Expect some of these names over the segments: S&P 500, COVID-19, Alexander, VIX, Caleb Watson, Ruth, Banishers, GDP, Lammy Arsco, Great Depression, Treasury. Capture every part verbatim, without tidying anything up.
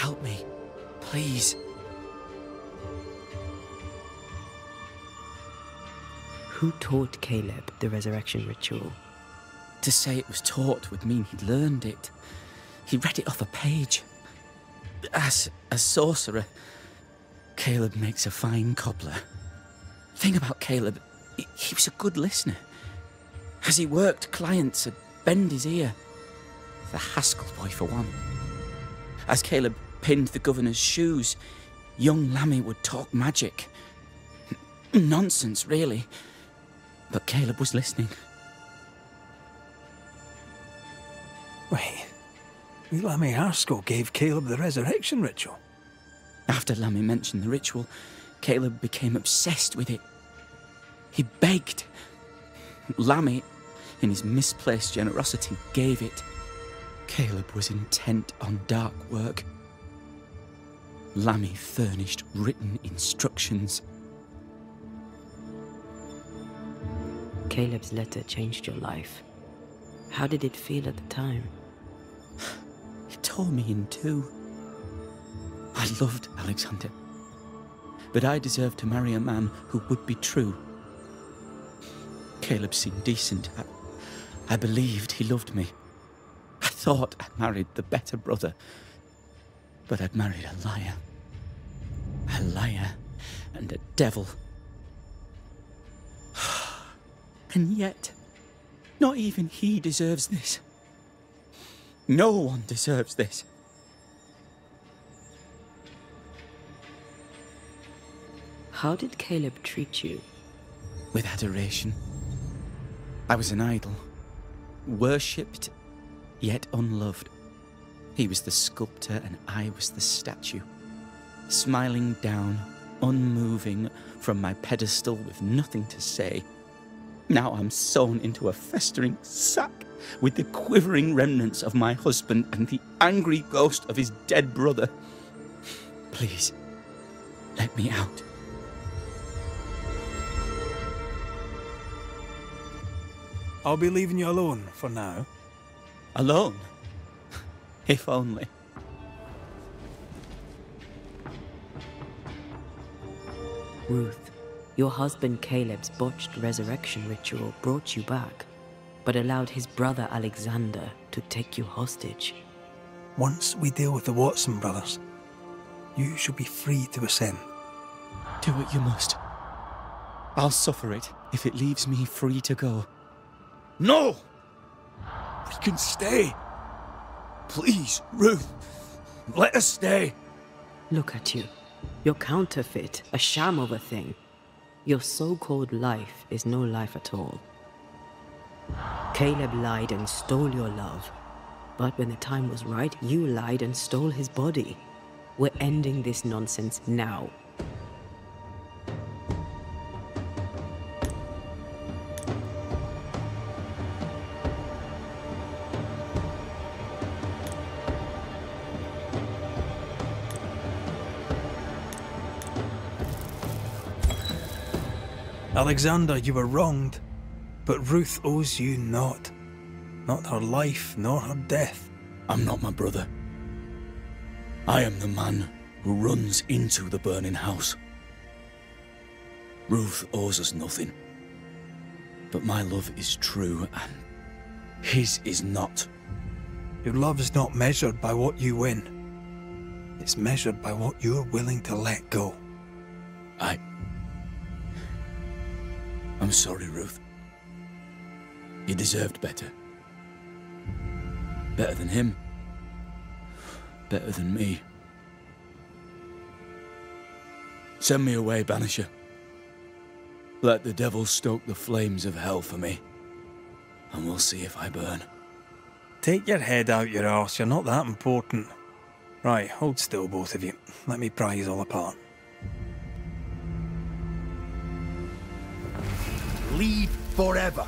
Help me, please. Who taught Caleb the resurrection ritual? To say it was taught would mean he'd learned it. He read it off a page. As a sorcerer, Caleb makes a fine cobbler. Thing about Caleb, he, he was a good listener. As he worked, clients would bend his ear. The Haskell boy, for one. As Caleb pinned the governor's shoes, young Lammy would talk magic. Nonsense, really. But Caleb was listening. Wait, Lammy Arsco gave Caleb the resurrection ritual? After Lammy mentioned the ritual, Caleb became obsessed with it. He begged. Lammy, in his misplaced generosity, gave it. Caleb was intent on dark work. Lammy furnished written instructions. Caleb's letter changed your life. How did it feel at the time? It tore me in two. I loved Alexander, but I deserved to marry a man who would be true. Caleb seemed decent. I, I believed he loved me. I thought I'd married the better brother, but I'd married a liar. A liar and a devil. And yet, not even he deserves this. No one deserves this. How did Caleb treat you? With adoration. I was an idol, worshipped yet unloved. He was the sculptor and I was the statue, smiling down, unmoving from my pedestal with nothing to say. Now I'm sewn into a festering sack with the quivering remnants of my husband and the angry ghost of his dead brother. Please, let me out. I'll be leaving you alone for now. Alone? If only. Ruth, your husband Caleb's botched resurrection ritual brought you back, but allowed his brother Alexander to take you hostage. Once we deal with the Watson brothers, you shall be free to ascend. Do what you must. I'll suffer it if it leaves me free to go. No! We can stay. Please, Ruth, let us stay. Look at you. You're counterfeit, a sham of a thing. Your so-called life is no life at all. Caleb lied and stole your love. But when the time was right, you lied and stole his body. We're ending this nonsense now. Alexander, you were wronged, but Ruth owes you naught. Not her life, nor her death. I'm not my brother. I am the man who runs into the burning house. Ruth owes us nothing. But my love is true, and his is not. Your love is not measured by what you win. It's measured by what you're willing to let go. I... I'm sorry, Ruth. You deserved better. Better than him. Better than me. Send me away, Banisher. Let the devil stoke the flames of hell for me, and we'll see if I burn. Take your head out your arse, you're not that important. Right, hold still, both of you. Let me pry you all apart. Leave forever.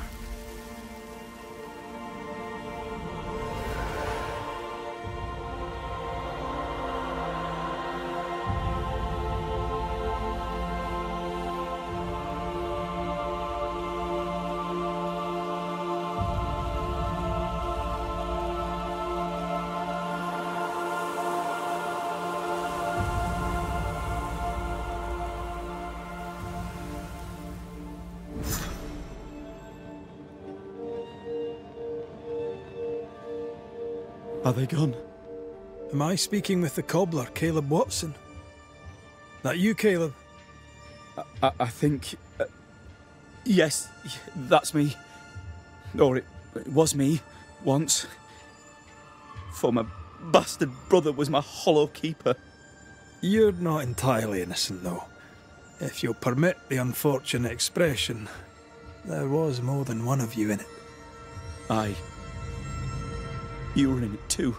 Are they gone? Am I speaking with the cobbler, Caleb Watson? That you, Caleb? I, I think... Uh, yes, that's me. Or it, it was me, once. For my bastard brother was my hollow keeper. You're not entirely innocent, though. If you'll permit the unfortunate expression, there was more than one of you in it. Aye. You were in it too.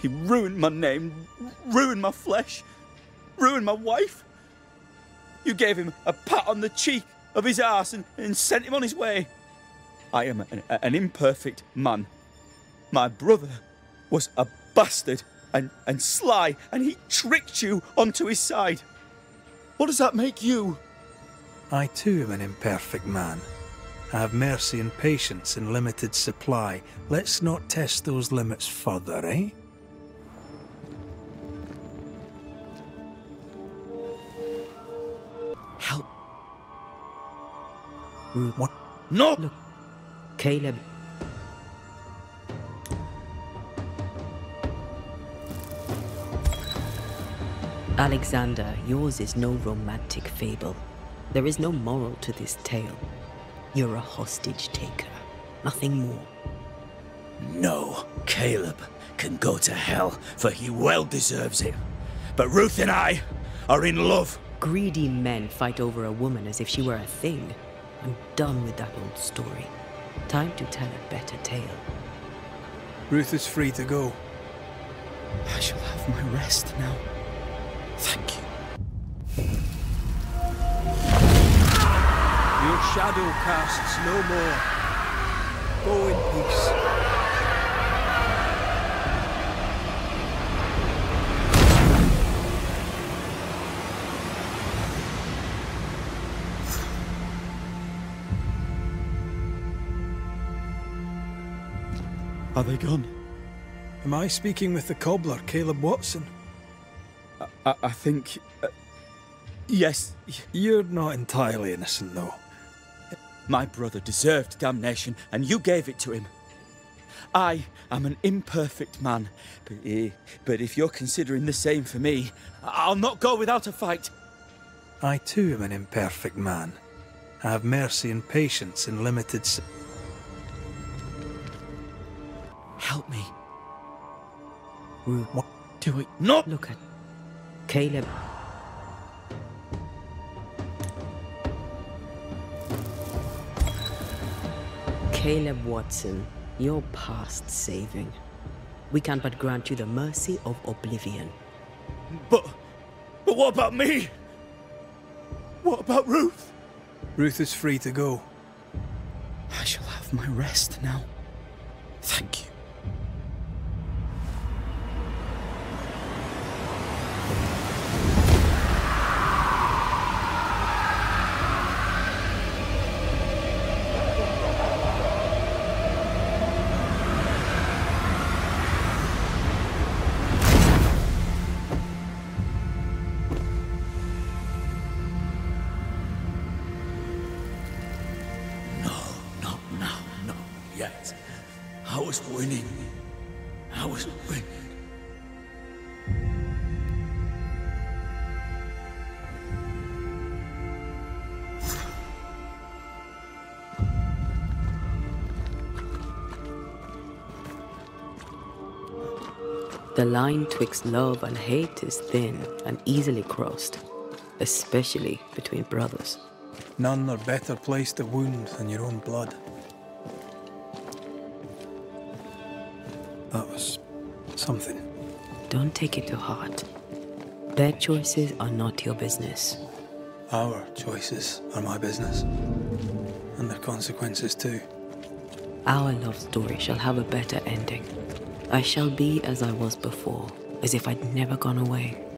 He ruined my name, ruined my flesh, ruined my wife. You gave him a pat on the cheek of his arse and, and sent him on his way. I am an, an imperfect man. My brother was a bastard and, and sly, and he tricked you onto his side. What does that make you? I too am an imperfect man. I have mercy and patience in limited supply. Let's not test those limits further, eh? Help. What? No! Look, Caleb. Alexander, yours is no romantic fable. There is no moral to this tale. You're a hostage taker, nothing more. No, Caleb can go to hell, for he well deserves it. But Ruth and I are in love. Greedy men fight over a woman as if she were a thing. I'm done with that old story. Time to tell a better tale. Ruth is free to go. I shall have my rest now. Thank you. Your shadow casts no more. Go in peace. Are they gone? Am I speaking with the cobbler, Caleb Watson? I, I think... Uh, yes. You're not entirely innocent, though. My brother deserved damnation, and you gave it to him. I am an imperfect man, but, uh, but if you're considering the same for me, I'll not go without a fight. I too am an imperfect man. I have mercy and patience in limited... Help me. What do I... Not look at... Caleb. Caleb Watson, your past saving. We can but grant you the mercy of oblivion. But... but what about me? What about Ruth? Ruth is free to go. I shall have my rest now. Thank you. I was winning. I was winning. The line twixt love and hate is thin and easily crossed, especially between brothers. None are better placed to wound than your own blood. That was... something. Don't take it to heart. Their choices are not your business. Our choices are my business. And their consequences too. Our love story shall have a better ending. I shall be as I was before, as if I'd never gone away.